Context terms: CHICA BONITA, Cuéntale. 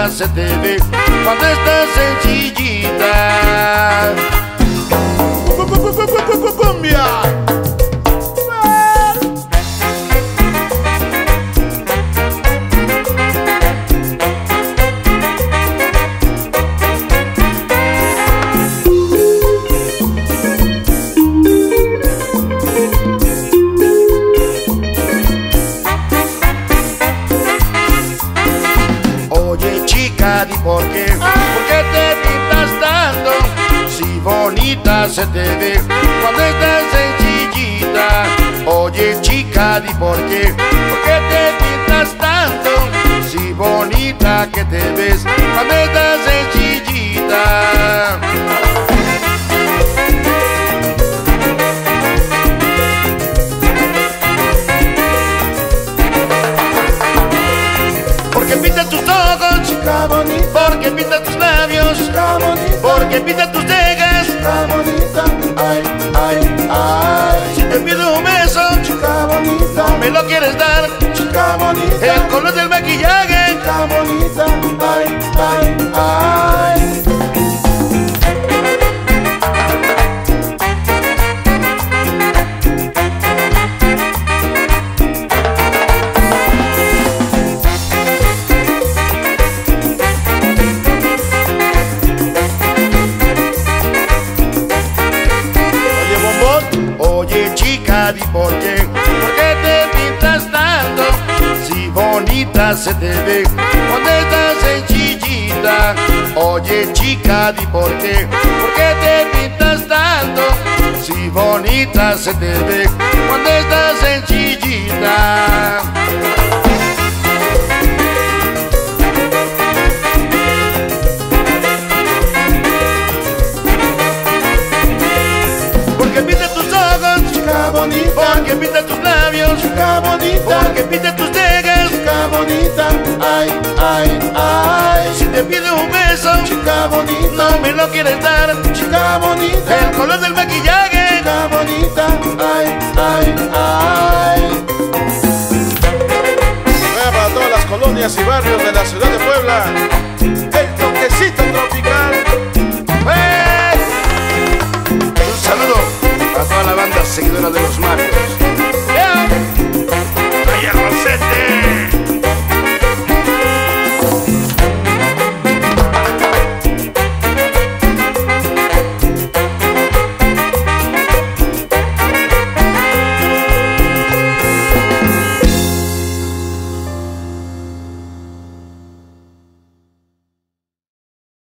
bonita se te ve cuando estás sencillita. Cumbia. Oye, chica, di por qué, te pintas tanto, si bonita se te ve cuando estás sencillita. Oye, chica, di por qué te pintas tanto, si bonita que te ves cuando estás sencillita. Porque pintas tus ojos, chica bonita, porque pintas tus labios, chica bonita, porque pintas tus cejas, chica bonita. Ay, ay, ay, si te pido un beso, chica bonita, me lo quieres dar, chica bonita, el color del maquillaje, chica bonita. Ay, ay, ay. Oye, chica, di por qué te pintas tanto, si bonita se te ve cuando estás sencillita. Oye, chica, di por qué te pintas tanto, si bonita se te ve cuando estás sencillita. Porque pintas tus labios, chica bonita, porque pintas tus cejas, chica bonita. Ay, ay, ay, si te pido un beso, chica bonita, no me lo quieres dar, chica bonita, el color del maquillaje, chica bonita.